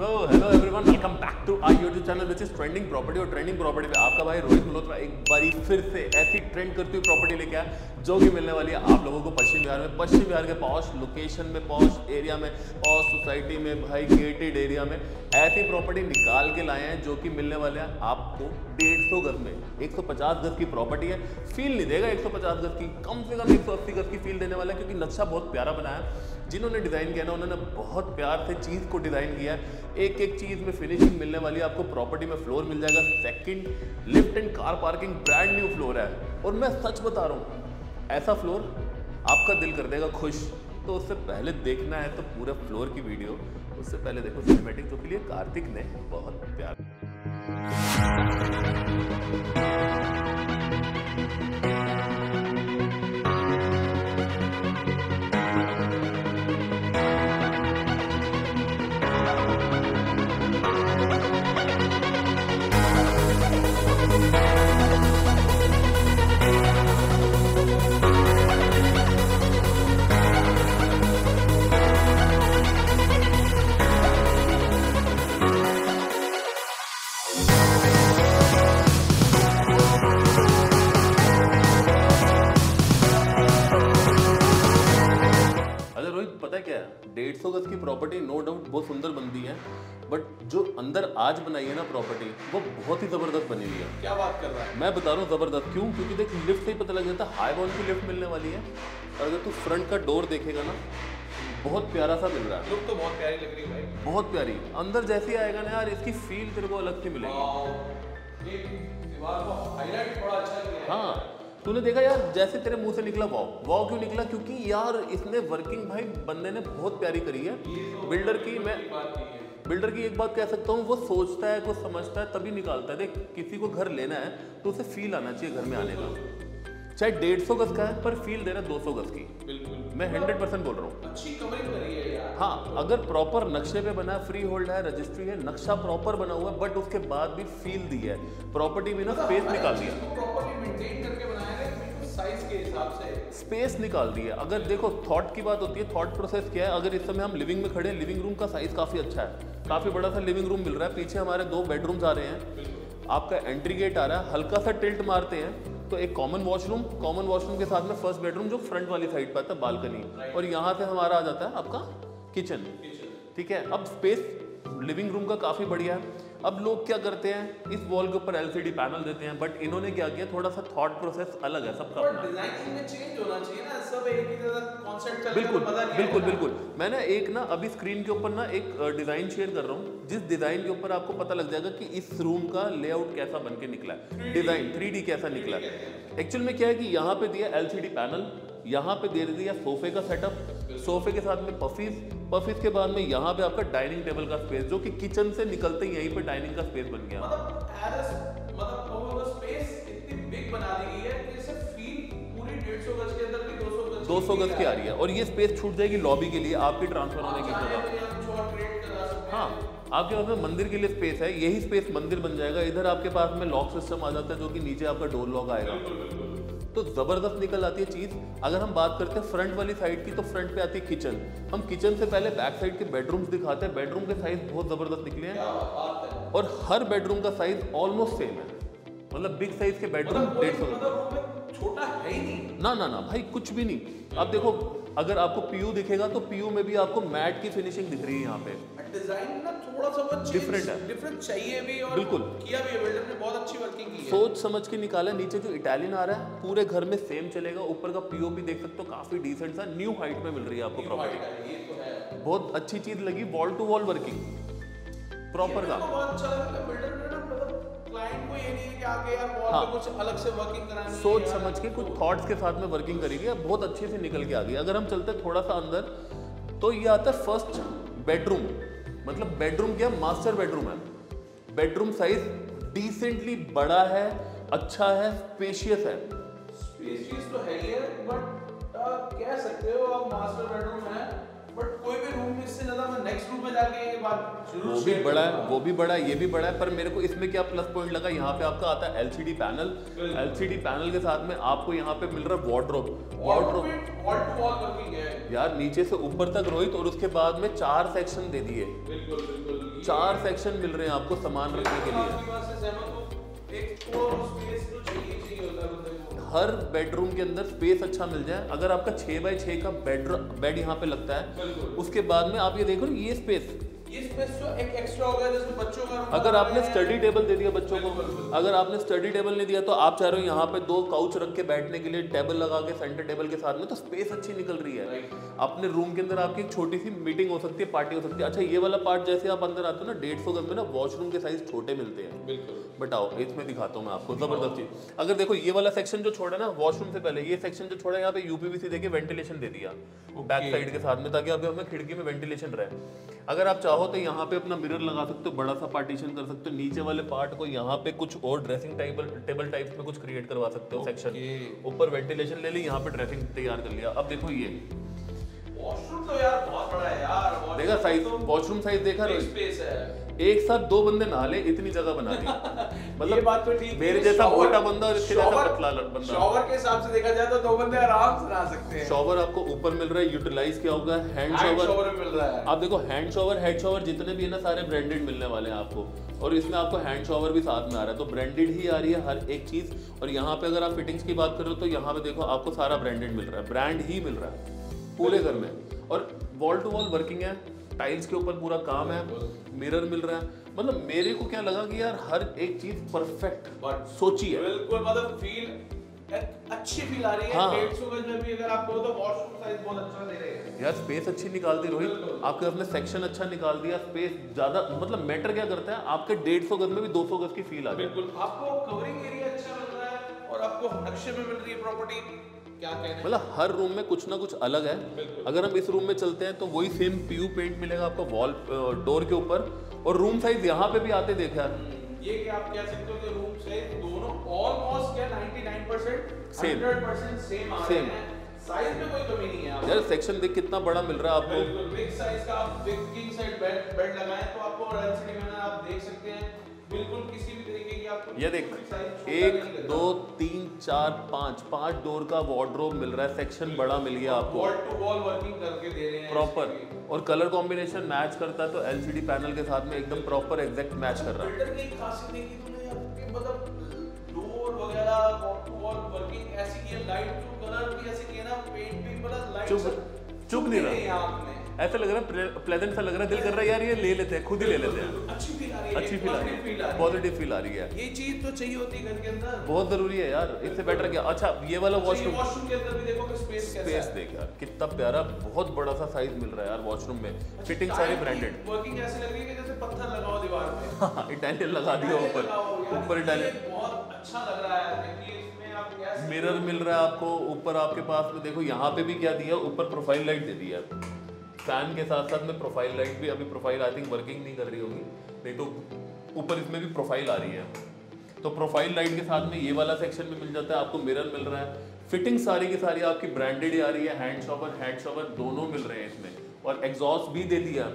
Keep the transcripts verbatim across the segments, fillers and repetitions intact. Hello hello everyone, welcome back to our YouTube channel which is trending property. और trending property पे आपका भाई रोहित मल्होत्रा एक बारी फिर से ऐसी ट्रेंड करती हुई प्रॉपर्टी लेके आया जो कि मिलने वाली है आप लोगों को पश्चिम बिहार में, पश्चिम बिहार के पॉश लोकेशन में, पॉश एरिया में, पॉश सोसाइटी में, भाई गेटेड एरिया में ऐसी प्रॉपर्टी निकाल के लाए हैं जो कि मिलने वाले हैं आपको डेढ़ सौ गज में। एक सौ पचास गज की प्रॉपर्टी है, फील नहीं देगा एक सौ पचास गज की, कम से कम एक सौ अस्सी गज की फील देने वाला है क्योंकि नक्शा बहुत प्यारा बनाया है। जिन्होंने डिज़ाइन किया ना उन्होंने बहुत प्यार से चीज़ को डिज़ाइन किया है। एक एक चीज में फिनिशिंग मिलने वाली है आपको। प्रॉपर्टी में फ्लोर मिल जाएगा second, lift and car parking, brand new floor है। और मैं सच बता रहा हूँ ऐसा फ्लोर आपका दिल कर देगा खुश। तो उससे पहले देखना है तो पूरा फ्लोर की वीडियो, उससे पहले देखो सिनेमैटिक जो के लिए कार्तिक ने बहुत प्यार। डेढ़ सौ गज की प्रॉपर्टी नो डाउट बहुत सुंदर बनती है, बट जो अंदर आज बनाई है ना प्रॉपर्टी वो बहुत ही जबरदस्त बनी हुई है। क्या बात कर रहा है, मैं बता रहा हूँ जबरदस्त। क्यों? क्योंकि देख लिफ्ट से ही पता लग जाता है हाई वॉल की लिफ्ट मिलने वाली है। और अगर तू फ्रंट का डोर देखेगा ना बहुत प्यारा सा मिल रहा है, लुक तो बहुत प्यारी लग रही है भाई, बहुत प्यारी। अंदर जैसे आएगा ना यार इसकी फील तेरे को अलग से मिलेगी। हाँ, तूने देखा यार जैसे तेरे मुंह से निकला वाव। वाव क्यों निकला? क्योंकि यार इसने वर्किंग भाई बंदे ने बहुत प्यारी करी है। बिल्डर की मैं बिल्डर की एक बात कह सकता हूँ, वो सोचता है, वो समझता है तभी निकालता है। देख किसी को घर लेना है तो उसे फील आना चाहिए घर में आने का, चाहे डेढ़ सौ गज का है पर फील देना दो सौ गज की। मैं हंड्रेड परसेंट बोल रहा हूँ, अच्छी कमाई कर रही है यार। हाँ, अगर प्रॉपर नक्शे पे बना, फ्री होल्ड है, रजिस्ट्री है, नक्शा प्रॉपर बना हुआ है, बट उसके बाद भी फील दी है प्रॉपर्टी में ना, स्पेस निकाल दिया, साइज के हिसाब से स्पेस निकाल दी है। अगर देखो थॉट की बात होती है, थॉट प्रोसेस क्या है। अगर इस समय हम लिविंग में खड़े हैं, लिविंग रूम का साइज काफ़ी अच्छा है, काफ़ी बड़ा सा लिविंग रूम मिल रहा है। पीछे हमारे दो बेडरूम्स आ रहे हैं, आपका एंट्री गेट आ रहा है, हल्का सा टिल्ट मारते हैं तो एक कॉमन वॉशरूम, कॉमन वॉशरूम के साथ में फर्स्ट बेडरूम जो फ्रंट वाली साइड पर आता है बालकनी, और यहाँ से हमारा आ जाता है आपका किचन। ठीक है, अब स्पेस लिविंग रूम का काफ़ी बढ़िया है। अब लोग क्या करते हैं, इस वॉल के ऊपर एलसीडी पैनल देते हैं, बट इन्होंने क्या किया, थोड़ा सा थॉट प्रोसेस अलग है सबका। डिजाइनिंग में चेंज होना चाहिए ना, सब एक ही तरह कांसेप्ट चल रहा है। बिल्कुल बिल्कुल बिल्कुल। मैं ना एक ना अभी स्क्रीन के ऊपर ना एक डिजाइन शेयर कर रहा हूँ, जिस डिजाइन के ऊपर आपको पता लग जाएगा कि इस रूम का लेआउट कैसा बन के निकला है, डिजाइन थ्री डी कैसा निकला है। एक्चुअल में क्या है कि यहाँ पे दिया एलसीडी पैनल, यहाँ पे दे दिया सोफे का सेटअप, सोफे के साथ में पफीज, पफीज के बाद में यहाँ पे आपका डाइनिंग टेबल का स्पेस जो कि किचन से निकलते ही यहीं पे डाइनिंग का स्पेस बन गया। मतलब मतलब स्पेस इतनी बिग बना दी गई है कि सिर्फ फील पूरी डेढ़ सौ गज के अंदर भी दो सौ गज की आ रही है। और ये स्पेस छूट जाएगी लॉबी के लिए, आपकी ट्रांसफर होने की जगह। हाँ, आपके पास में मंदिर के लिए स्पेस है, यही स्पेस मंदिर बन जाएगा। इधर आपके पास में लॉक सिस्टम आ जाता है जो कि नीचे आपका डोर लॉक आएगा, तो ज़बरदस्त निकल आती है चीज़। अगर हम बात करते हैं फ्रंट वाली साइड की तो फ्रंट पे आती है किचन। हम किचन से पहले बैक साइड के बेडरूम्स दिखाते हैं। बेडरूम के साइज बहुत ज़बरदस्त निकले हैं और हर बेडरूम का साइज ऑलमोस्ट सेम है, मतलब बिग साइज के बेडरूम डेढ़ सौ छोटा है ही नहीं। ना ना ना भाई कुछ भी नहीं। अब देखो अगर आपको पीयू दिखेगा तो पीयू में भी आपको मैट की फिनिशिंग दिख रही है यहाँ पे। डिजाइन ना थोड़ा सा बहुत डिफरेंट है, डिफरेंट चाहिए भी और बिल्कुल किया भी है बिल्डर ने, बहुत अच्छी वर्किंग की है, सोच समझ के निकाला। नीचे जो इटालियन आ रहा है पूरे घर में सेम चलेगा। ऊपर का पीओपी देख सकते हो काफी डिसेंट सा न्यू हाइट में मिल रही है आपको प्रॉपर्टी, तो बहुत अच्छी चीज लगी। Wall to wall working proper का क्लाइंट को ये नहीं है कि आगे यार वॉल पे कुछ अलग से वर्किंग करानी है, सोच समझ के कुछ थॉट्स के साथ में वर्किंग करेगी, बहुत अच्छे से निकल के आ गई। अगर हम चलते थोड़ा सा अंदर तो ये आता है फर्स्ट बेडरूम, मतलब बेडरूम क्या, मास्टर बेडरूम है। बेडरूम साइज डिसेंटली बड़ा है, अच्छा है, स्पेशियस है। स्पेशियस तो है ही है, बट कह सकते हो आप मास्टर बेडरूम है, बट कोई भी रूम इससे ज़्यादा मैं नेक्स्ट रूम में जाके ये बात वो भी बड़ा है, वो भी बड़ा है, ये भी बड़ा है। पर मेरे को इसमें क्या प्लस पॉइंट लगा, यहाँ पे आपका आता है एलसीडी पैनल। एलसीडी पैनल के साथ में आपको यहाँ पे मिल रहा है wardrobe, wardrobe wall to wall working है यार नीचे से ऊपर तक रोहित, और उसके बाद में चार सेक्शन दे दिए। बिल्कुल बिल्कुल, चार सेक्शन मिल रहे हैं आपको सामान रखने के लिए। हर बेडरूम के अंदर स्पेस अच्छा मिल जाए। अगर आपका छः बाई छः का बेडरूम बेड यहाँ पे लगता है, उसके बाद में आप ये देखो ये स्पेस ये स्पेस जो एक एक्स्ट्रा हो गया जिसमें बच्चों का रूम, अगर आपने स्टडी टेबल दे दिया बच्चों को, अगर आपने स्टडी टेबल नहीं दिया तो आप चाह रहे हो यहाँ पे दो काउच रख के बैठने के लिए टेबल लगा के सेंटर टेबल के साथ में, तो स्पेस अच्छी निकल रही है। अपने रूम के अंदर आपकी एक छोटी सी मीटिंग हो सकती है, पार्टी हो सकती है। अच्छा ये वाला पार्ट जैसे आप अंदर आते हो ना डेढ़ सौ गज में ना वॉशरूम के साइज छोटे मिलते हैं। बिल्कुल बताओ इसमें दिखाता हूँ मैं आपको जबरदस्त चीज। अगर देखो ये वाला सेक्शन जो छोड़ा ना वॉशरूम से पहले, ये सेक्शन जो छोड़ा यहाँ पे यूपीवीसी देके वेंटिलेशन दे दिया बैक साइड के साथ में, ताकि आपके हमें खिड़की में वेंटिलेशन रहे। अगर आप चाहो तो यहाँ पे अपना मिरर लगा सकते हो, बड़ा सा पार्टीशन कर सकते हो। नीचे वाले पार्ट को यहाँ पे कुछ और ड्रेसिंग टेबल टेबल टाइप में कुछ क्रिएट करवा सकते हो सेक्शन। ऊपर वेंटिलेशन ले ली, यहाँ पे ड्रेसिंग तैयार कर लिया। अब देखो ये वॉशरूम तो यार बहुत बड़ा है यार, देखा साइज, वॉशरूम साइज देखा, स्पेस है। एक साथ दो बंदे नहा ले इतनी जगह बना दी मतलब बात तो ठीक, मेरे जैसा मोटा बंदा और इसके जैसा पतला बंदा। शॉवर के हिसाब से देखा जाए तो दो बंदे आराम से नहा सकते हैं। शॉवर आपको ऊपर मिल रहा है, यूटिलाइज किया होगा। हैंड शॉवर मिल रहा है, आप देखो हैंड शॉवर हेड शॉवर जितने भी है ना सारे ब्रांडेड मिलने वाले हैं आपको, और इसमें आपको हैंड शॉवर भी साथ में आ रहा है, तो ब्रांडेड ही आ रही है हर एक चीज। और यहाँ पे अगर आप फिटिंग्स की बात करो तो यहाँ पे देखो आपको सारा ब्रांडेड मिल रहा है, ब्रांड ही मिल रहा है पूरे घर में। और वॉल टू वॉल वर्किंग है, टाइल्स के ऊपर पूरा काम है, मिरर मिल रहा है। मतलब मेरे को क्या लगा कि यार हर एक चीज परफेक्ट सोची है, बिल्कुल मतलब फील अच्छी फील आ रही है। हाँ। डेढ़ सौ गज में भी अगर आप कहो तो वॉशरूम साइज बहुत अच्छा दे रहे हैं यार, स्पेस अच्छी निकाल दी रोहित, आपके अपने सेक्शन अच्छा निकाल दिया, स्पेस ज्यादा मतलब मैटर क्या करता है, आपके डेढ़ सौ गज में भी दो सौ गज की फील आ रही है। बिल्कुल आपको कवरिंग एरिया अच्छा मिल रहा है और आपको नक्शे में मिल रही है प्रॉपर्टी। मतलब हर रूम में कुछ ना कुछ अलग है। अगर हम इस रूम में चलते हैं तो वही सेम पीयू पेंट मिलेगा आपको वॉल डोर के ऊपर, और रूम साइज यहाँ पे भी आते देखा ये कि आप कह सकते हो कि रूम साइज दोनों ऑलमोस्ट क्या निन्यानवे percent same hundred percent same आ रहे हैं। साइज में कोई कमी नहीं है यार, सेक्शन देख कितना बड़ा मिल रहा है आपको। बिल्कुल बिग साइज का आप big king size bed bed लगाएं तो आपको रेंसिटी में आप देख सकते हैं बिल्कुल किसी भी तरीके की आपको। ये देख एक दो तीन चार पाँच पाँच डोर का वार्डरोब मिल रहा है, सेक्शन बड़ा मिल गया आपको, वॉल टू वॉल वर्किंग करके दे रहे हैं प्रॉपर, और कलर कॉम्बिनेशन मैच करता है तो एलसीडी पैनल के साथ में एकदम प्रॉपर एग्जैक्ट मैच कर रहा है। बिल्डर की खासियत देखी तुमने आपके मतलब डोर वगैरह वॉल टू वॉल वर्किंग ऐसी की है, लाइट ब्लू कलर भी ऐसे किया ना, पेंट भी बड़ा लाइट चुभ नहीं रहा, ऐसा लग रहा है प्लेजेंट सा लग रहा है, दिल कर रहा है यार ये ले लेते हैं, खुद ही ले लेते हैं। अच्छी फील आ रही है, अच्छी फील आ रही है, पॉजिटिव फील आ रही है। ये चीज तो चाहिए होती है घर के अंदर, बहुत जरूरी है यार, इससे बेटर क्या। अच्छा ये वाला वॉशरूम, वॉशरूम के अंदर भी देखो कि स्पेस कैसा है, स्पेस देख यार कितना प्यारा, बहुत बड़ा सा साइज मिल रहा है यार वॉशरूम में, फिटिंग सारी ब्रांडेड, वर्किंग ऐसी लग रही है कि जैसे पत्थर लगा हो दीवार पे, इटालियन लगा दिया ऊपर ऊपर इटालियन, बहुत अच्छा लग रहा है। मिरर मिल रहा है आपको ऊपर, आपके पास में देखो यहाँ पे भी क्या दिया, ऊपर प्रोफाइल लाइट दे दी है, फैन के साथ साथ में प्रोफाइल लाइट भी, अभी प्रोफाइल आई थिंक वर्किंग नहीं कर रही होगी, नहीं तो ऊपर इसमें भी प्रोफाइल आ रही है, तो प्रोफाइल लाइट के साथ में ये वाला सेक्शन भी मिल जाता है आपको, मिरर मिल रहा है, फिटिंग सारी की सारी आपकी ब्रांडेड ही आ रही है, हैंड शॉवर हैंड शॉवर दोनों मिल रहे हैं इसमें, और एग्जॉस्ट भी दे दिया।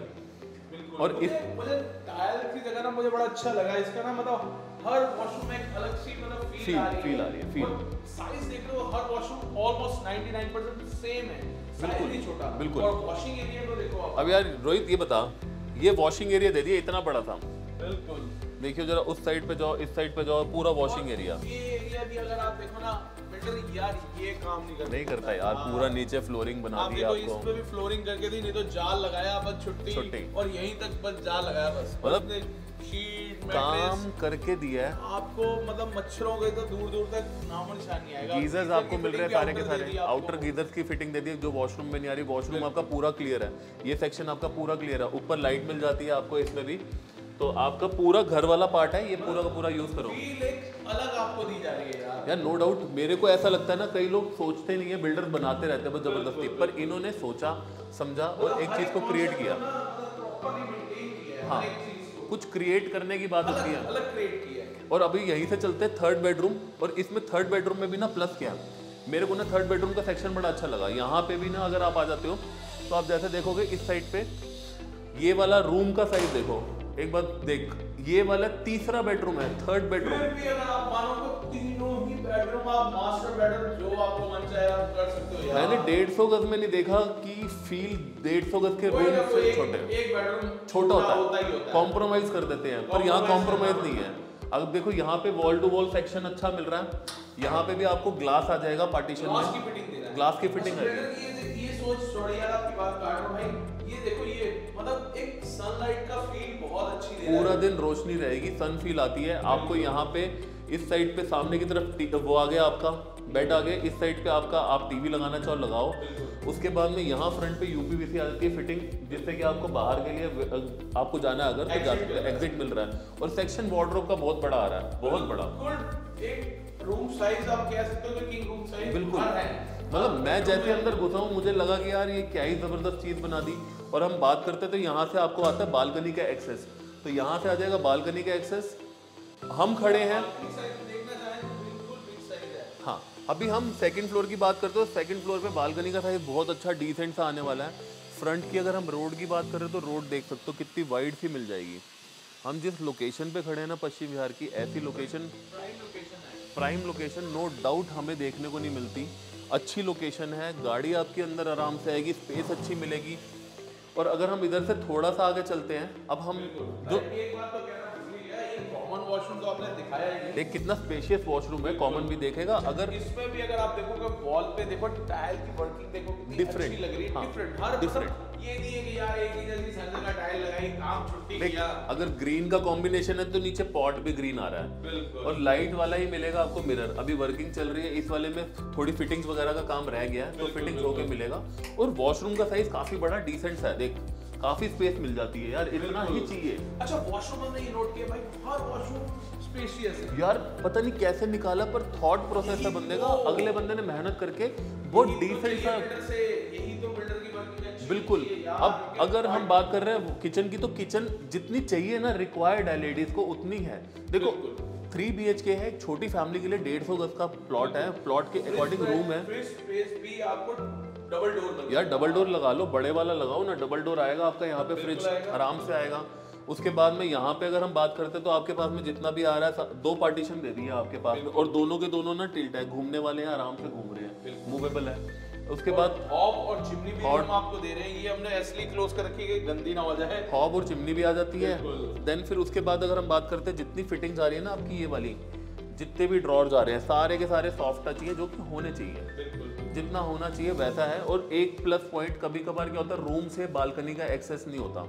और मुझे, इस मुझे टाइल की जगह ना मुझे बड़ा अच्छा लगा इसका ना, मतलब हर वॉशरूम में एक अलग सी मतलब फील आ रही है, फील साइज देख लो हर वॉशरूम ऑलमोस्ट निन्यानवे परसेंट सेम है, बिल्कुल नहीं छोटा, बिल्कुल। और वॉशिंग एरिया को देखो आप, अब यार रोहित ये बता ये वॉशिंग एरिया दे दिया इतना बड़ा था, बिल्कुल देखियो जरा उस साइड पे जाओ इस साइड पे जाओ पूरा वॉशिंग एरिया, ये एरिया भी अगर आप देखो ना बेटर यार ये काम नहीं करता, नहीं करता यार, पूरा नीचे फ्लोरिंग बना दिया आपको, इसमें भी फ्लोरिंग करके दी, नहीं तो जाल लगाया बस छुट्टी, और यहीं तक बस जाल लगाया बस, मतलब शीट काम करके दिया है आपको, मतलब मच्छरों के तो दूर दूर तक नामो निशान नहीं आएगा। गीजर्स आपको मिल रहे हैं सारे के सारे, आउटर गीजर्स की फिटिंग दे दी जो वॉशरूम में नहीं आ रही, वॉशरूम आपका पूरा क्लियर है, ये सेक्शन आपका पूरा क्लियर है, ऊपर लाइट मिल जाती है आपको इसमें भी, तो आपका पूरा घर वाला पार्ट है ये पूरा का पूरा यूज करो, फील एक अलग आपको दी जा रही है यार यार, नो डाउट। मेरे को ऐसा लगता है ना कई लोग सोचते नहीं है, बिल्डर बनाते रहते हैं बस जबरदस्ती, पर इन्होंने सोचा समझा और एक चीज को क्रिएट किया। हाँ कुछ क्रिएट करने की बात होती है, अलग क्रिएट किया है। और अभी यहीं से चलते हैं थर्ड बेडरूम, और इसमें थर्ड बेडरूम में भी ना प्लस क्या है, मेरे को ना थर्ड बेडरूम का सेक्शन बड़ा अच्छा लगा। यहाँ पे भी ना अगर आप आ जाते हो तो आप जैसे देखोगे इस साइड पे ये वाला रूम का साइज देखो, एक बात देख, ये वाला तीसरा बेडरूम है, थर्ड बेडरूम। फिर भी अगर आप मानो तो तीनों ही बेडरूम आप मास्टर बेडरूम जो आपको मन चाहे आप कर सकते हो। मैंने डेढ़ सौ गज में नहीं देखा कि फील डेढ़ सौ गज के रूम से छोटे, एक बेडरूम छोटा होता है, कॉम्प्रोमाइज कर देते हैं, पर यहाँ कॉम्प्रोमाइज नहीं है। अब देखो यहाँ पे वॉल टू वॉल सेक्शन अच्छा मिल रहा है, यहाँ पे भी आपको ग्लास आ जाएगा पार्टीशन में, ग्लास की फिटिंग आएगी। ये सोच छोड़िए यार, आपकी बात काट रहा हूं भाई। ये देखो, ये मतलब एक सनलाइट का फील बहुत अच्छी दे रहा है, पूरा दिन रोशनी रहेगी, सन फील आती है आपको। यहाँ पे इस साइड पे सामने की तरफ वो आ गया आपका बेड, आ गया इस साइड पे आपका, आप टीवी लगाना चाहो लगाओ। उसके बाद में यहाँ फ्रंट पे यूपीवीसी आ जाती है फिटिंग, जिससे कि आपको बाहर के लिए आपको जाना अगर तो जा सकते हैं, एग्जिट मिल रहा है। और सेक्शन वार्डरोब का बहुत बड़ा आ रहा है, बहुत बड़ा, एक रूम साइज आप कह सकते हो कि रूम साइज बिल्कुल। मतलब मैं जैसे अंदर घुसा हूँ मुझे लगा कि यार ये क्या ही जबरदस्त चीज बना दी। और हम बात करते हैं तो यहाँ से आपको आता है बालकनी का एक्सेस, तो यहाँ से आ जाएगा बालकनी का एक्सेस। हम खड़े हैं, हाँ अभी हम सेकंड फ्लोर की बात करते हो। सेकंड फ्लोर पे बालकनी का साइज बहुत अच्छा डिसेंट सा आने वाला है। फ्रंट की अगर हम रोड की बात करें तो रोड देख सकते हो कितनी वाइड सी मिल जाएगी। हम जिस लोकेशन पे खड़े हैं ना पश्चिम बिहार की, ऐसी location prime location no doubt हमें देखने को नहीं मिलती। अच्छी लोकेशन है, गाड़ी आपके अंदर आराम से आएगी, स्पेस अच्छी मिलेगी। और अगर हम इधर से थोड़ा सा आगे चलते हैं, अब हम जो वॉशरूम तो आपने दिखाया है, देख कितना स्पेशियस वॉशरूम है, कॉमन भी देखेगा। अगर इसमें भी अगर आप देखोगे वॉल पे देखो टाइल की वर्किंग देखो कितनी अच्छी लग रही है, डिफरेंट हर डिफरेंट। ये नहीं है कि यार एक ही जल्दी संडे का टाइल लगाई काम छुट्टी किया। अगर ग्रीन का कॉम्बिनेशन है तो नीचे पॉट भी ग्रीन आ रहा है बिल्कुल, और लाइट वाला ही मिलेगा आपको। मिरर अभी वर्किंग चल रही है, इस वाले में थोड़ी फिटिंग्स वगैरह का काम रह गया है, तो फिटिंग्स होके मिलेगा। और वॉशरूम का साइज काफी बड़ा डिसेंट सा है, देख काफी स्पेस मिल जाती है यार, इतना ही चाहिए। अच्छा वॉशरूम में ये नोट किया भाई, हर वॉशरूम स्पेशियस है यार, पता नहीं कैसे निकाला, पर थॉट प्रोसेस है बंदे का, अगले बंदे ने मेहनत करके बहुत डिसेंट सा। यही तो बिल्डर की बात है बिल्कुल। अब अगर हम बात कर रहे हैं किचन की, तो किचन जितनी चाहिए ना रिक्वायर्ड है लेडीज को उतनी है। देखो थ्री बी एच के है, छोटी फैमिली के लिए डेढ़ सौ गज का प्लॉट है, प्लॉट के अकॉर्डिंग रूम है। डबल डोर यार, डबल डोर लगा लो, बड़े वाला लगाओ ना, डबल डोर आएगा आपका यहाँ पे, फ्रिज आराम से आएगा। उसके बाद में यहाँ पे अगर हम बात करते हैं तो आपके पास में जितना भी आ रहा है, दो पार्टीशन दे दिया आपके पास में, और दोनों के दोनों ना टिल्ट है, घूमने वाले हैं, आराम से घूम रहे हैं, मूवेबल है। उसके बाद हॉब और चिमनी भी हम आपको दे रहे हैं, ये हमने असली क्लोज कर रखी है, गंदी ना हो जाए। हॉब और चिमनी भी आ जाती है। देन फिर उसके बाद अगर हम बात करते हैं, जितनी फिटिंग्स आ रही है ना आपकी, ये वाली जितने भी ड्रॉर्स आ रहे हैं सारे के सारे सॉफ्ट टच ही है, जो कि होने चाहिए, जितना होना चाहिए वैसा है। और एक प्लस पॉइंट, कभी कभार क्या होता है, रूम से बालकनी का एक्सेस नहीं होता,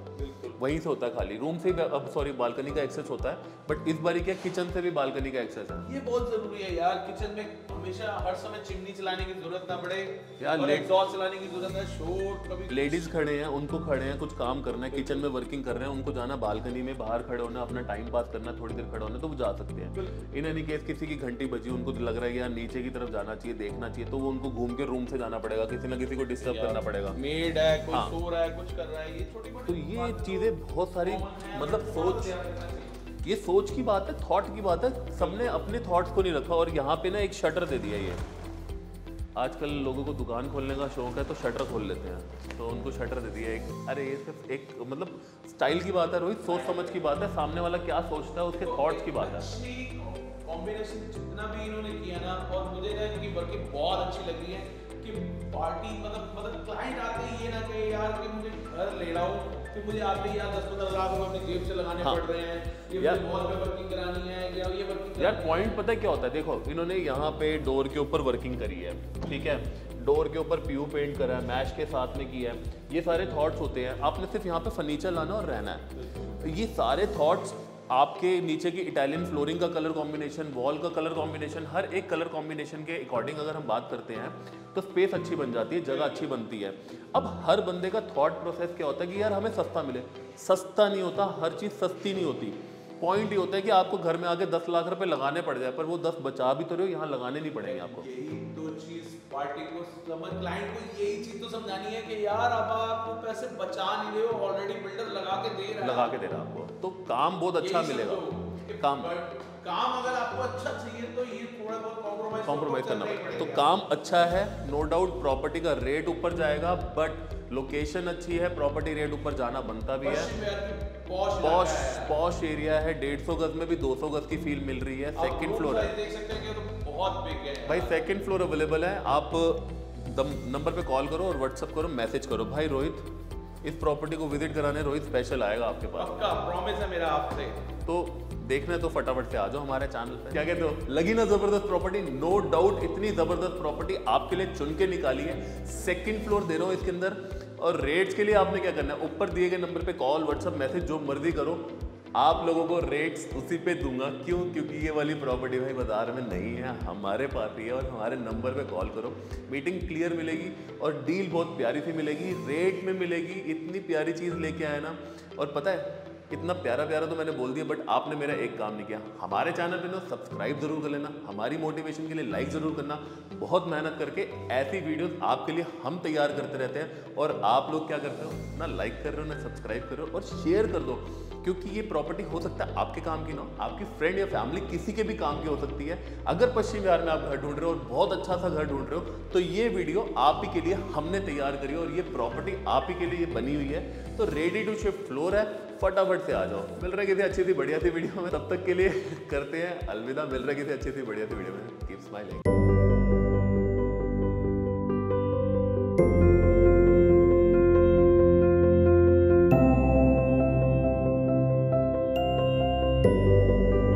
वहीं से होता है खाली, रूम से अब सॉरी बालकनी का एक्सेस होता है, बट इस बार क्या किचन से भी बालकनी का एक्सेस है। ये बहुत जरूरी है यार, किचन में हमेशा हर समय चिमनी चलाने की जरूरत ना पड़े यार, एग्जॉस्ट चलाने की जरूरत है, शोर। कभी लेडीज खड़े हैं, उनको खड़े हैं, कुछ काम करना है, किचन में वर्किंग कर रहे हैं, उनको जाना बालकनी में, बाहर खड़े होना, अपना टाइम पास करना, थोड़ी देर खड़े होना, तो वो जा सकते हैं। इन एनी केस किसी की घंटी बजी, उनको लग रहा है यार नीचे की तरफ जाना चाहिए, देखना चाहिए, तो वो उनको घूम के रूम से जाना पड़ेगा, किसी ना किसी को डिस्टर्ब करना पड़ेगा, मेड है, कोई सो रहा है, कुछ कर रहा है, ये छोटी-छोटी तो ये चीजें बहुत सारी, मतलब सोच, ये सोच की बात है, थॉट की बात है, सबने अपने थॉट्स को नहीं रखा। और यहाँ पे ना एक शटर दे दिया, ये आजकल लोगों को दुकान खोलने का शौक है तो शटर खोल लेते हैं, तो उनको शटर दे दिया एक। अरे ये सिर्फ एक मतलब स्टाइल की बात है रोहित, सोच समझ की बात है, सामने वाला क्या सोचता है उसके थॉट्स की बात है। कॉम्बिनेशन जितना भी इन्होंने किया ना, और मुझे ना इनकी वर्किंग बहुत अच्छी लग रही है कि पार्टी मतलब मतलब क्लाइंट आते ही ये ना कहे यार कि मुझे घर ले रहा हूँ, कि मुझे आते ही यार दस पंद्रह लाख रुपये अपनी जेब से लगाने हाँ। पड़ रहे हैं, ये मॉल पे वर्किंग करानी है या ये वर्किंग यार। पॉइंट पता है क्या होता है, देखो इन्होंने यहाँ पे डोर के ऊपर वर्किंग करी है, ठीक है, डोर के ऊपर पीयू पेंट करा है, मैश के साथ में किया है, ये सारे थॉट्स होते हैं। आपने सिर्फ यहाँ पे फर्नीचर लाना और रहना है, ये सारे थॉट्स आपके नीचे की इटालियन फ्लोरिंग का कलर कॉम्बिनेशन, वॉल का कलर कॉम्बिनेशन, हर एक कलर कॉम्बिनेशन के अकॉर्डिंग अगर हम बात करते हैं तो स्पेस अच्छी बन जाती है, जगह अच्छी बनती है। अब हर बंदे का थॉट प्रोसेस क्या होता है कि यार हमें सस्ता मिले, सस्ता नहीं होता, हर चीज़ सस्ती नहीं होती। पॉइंट ये होता है कि आपको घर में आके दस लाख रुपए लगाने पड़ जाए, पर वो दस बचा भी तो रहे हो, यहाँ लगाने नहीं पड़ेंगे आपको। यही तो चीज़ पार्टी को समझ, क्लाइंट को यही चीज़ तो समझानी है कि यार अब आप पैसे बचा नहीं रहे हो, ऑलरेडी बिल्डर लगा के दे रहा है, लगा के दे रहा है आपको, तो काम बहुत अच्छा मिलेगा। काम काम अगर आपको अच्छा चाहिए तो ये थोड़ा बहुत कॉम्प्रोमाइज कॉम्प्रोमाइज करना पड़ेगा। तो काम अच्छा है, नो डाउट, प्रॉपर्टी का रेट ऊपर जाएगा, बट लोकेशन अच्छी है, प्रॉपर्टी रेट ऊपर जाना बनता भी है। पॉश पॉश एरिया है, डेढ़ सौ गज में भी दो सौ गज की फील मिल रही है। सेकंड फ्लोर है, देख सकते हैं कि तो बहुत बिग है भाई। सेकंड फ्लोर अवेलेबल है, आप नंबर पे कॉल करो और व्हाट्सअप करो, मैसेज करो। भाई रोहित इस प्रॉपर्टी को विजिट कराने रोहित स्पेशल आएगा आपके पास, पक्का प्रॉमिस है मेरा आपसे। तो देखना है तो फटाफट से आ जाओ हमारे चैनल पे। क्या कहते हो, लगी ना जबरदस्त प्रॉपर्टी? नो डाउट इतनी जबरदस्त प्रॉपर्टी आपके लिए चुन के निकाली है। सेकंड फ्लोर दे रहा हूँ इसके अंदर, और रेट्स के लिए आपने क्या करना है, ऊपर दिए गए नंबर पे कॉल, व्हाट्सअप, मैसेज, जो मर्जी करो। आप लोगों को रेट्स उसी पे दूंगा। क्यों? क्योंकि ये वाली प्रॉपर्टी भाई बाजार में नहीं है, हमारे पास ही है। और हमारे नंबर पे कॉल करो, मीटिंग क्लियर मिलेगी और डील बहुत प्यारी सी मिलेगी, रेट में मिलेगी। इतनी प्यारी चीज़ लेके आए ना, और पता है इतना प्यारा प्यारा तो मैंने बोल दिया, बट आपने मेरा एक काम नहीं किया। हमारे चैनल पे ना सब्सक्राइब जरूर कर लेना, हमारी मोटिवेशन के लिए लाइक ज़रूर करना। बहुत मेहनत करके ऐसी वीडियोस आपके लिए हम तैयार करते रहते हैं, और आप लोग क्या करते हो, ना लाइक कर रहे हो, ना सब्सक्राइब कर रहे हो, और शेयर कर दो। क्योंकि ये प्रॉपर्टी हो सकता है आपके काम की ना, आपकी फ्रेंड या फैमिली किसी के भी काम की हो सकती है। अगर पश्चिम बिहार में आप घर ढूंढ रहे हो और बहुत अच्छा सा घर ढूंढ रहे हो, तो ये वीडियो आप ही के लिए हमने तैयार करी है, और ये प्रॉपर्टी आप ही के लिए बनी हुई है। तो रेडी टू शिफ्ट फ्लोर है, फटाफट से आ जाओ। मिल रहा है किसी अच्छी सी बढ़िया सी वीडियो में, तब तक के लिए करते हैं अलविदा। मिल रहा है किसी अच्छी सी बढ़िया सी वीडियो में। Keep smiling.